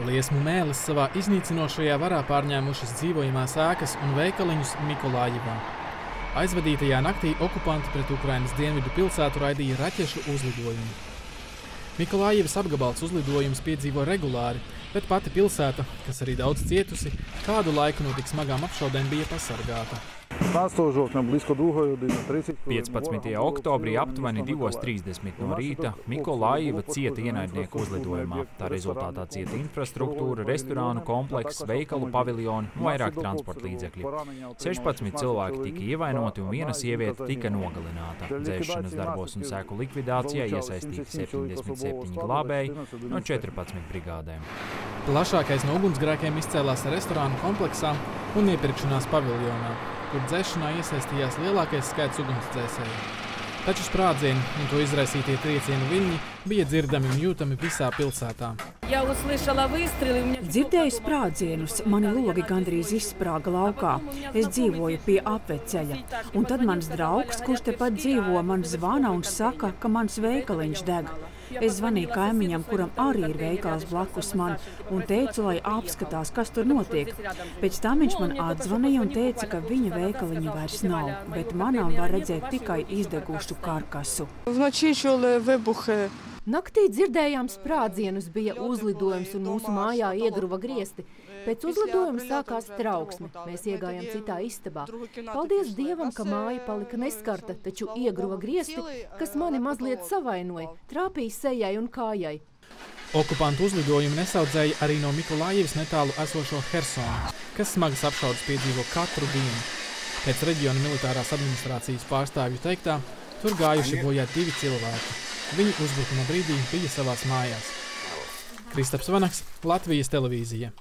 Liesmu mēlis savā iznīcinošajā varā pārņēmušas dzīvojamās ēkas un veikaliņus Mikolājivā. Aizvadītajā naktī okupanti pret Ukrainas dienvidu pilsētu raidīja raķešu uzlidojumu. Mikolājivas apgabals uzlidojums piedzīvo regulāri, bet pati pilsēta, kas arī daudz cietusi, kādu laiku no tik smagām apšaudēm bija pasargāta. 15. oktobrī aptuveni 2:30 no rīta Mikolājeva cieta ienaidnieku uzlidojumā. Tā rezultātā cieta infrastruktūra, restorānu komplekss, veikalu paviljoni un vairāk transporta līdzekļi. 16 cilvēki tika ievainoti un viena sieviete tika nogalināta. Dzēšanas darbos un sēku likvidācijā iesaistīti 77 glābēji no 14 brigādēm. Plašākais no ugunsgrēkiem izcēlās restorānu kompleksā un iepirkšanās paviljonā, kur dzēšanā iesaistījās lielākais skaits ugunsdzēsēju. Taču sprādzieni un to izraisītie triecienu viļņi bija dzirdami un jūtami visā pilsētā. Dzirdēju sprādzienus, mani logi gandrīz izsprāga laukā. Es dzīvoju pie apveceļa. Un tad mans draugs, kurš tepat dzīvo, man zvana un saka, ka mans veikaliņš deg. Es zvanīju kaimiņam, kuram arī ir veikals blakus man, un teicu, lai apskatās, kas tur notiek. Pēc tam viņš man atzvanīja un teica, ka viņa veikaliņa vairs nav, bet manā var redzēt tikai izdegušu karkasu. Naktī dzirdējām sprādzienus, bija uzlidojums un mūsu mājā iedruva griesti. Pēc uzlidojuma sākās trauksme, mēs iegājām citā istabā. Paldies Dievam, ka māja palika neskarta, taču iegruva griesti, kas mani mazliet savainoja, trāpīja sejai un kājai. Okupantu uzlidojumu nesaudzēja arī no Mikolājivas netālu esošo Hersonu, kas smagas apšaudas piedzīvo katru dienu. Pēc reģiona militārās administrācijas pārstāvju teiktā, tur gājuši bojā 2 cilvēki. Viņi uzbrukuma brīdī bija savās mājās. Kristaps Vanaks, Latvijas televīzija.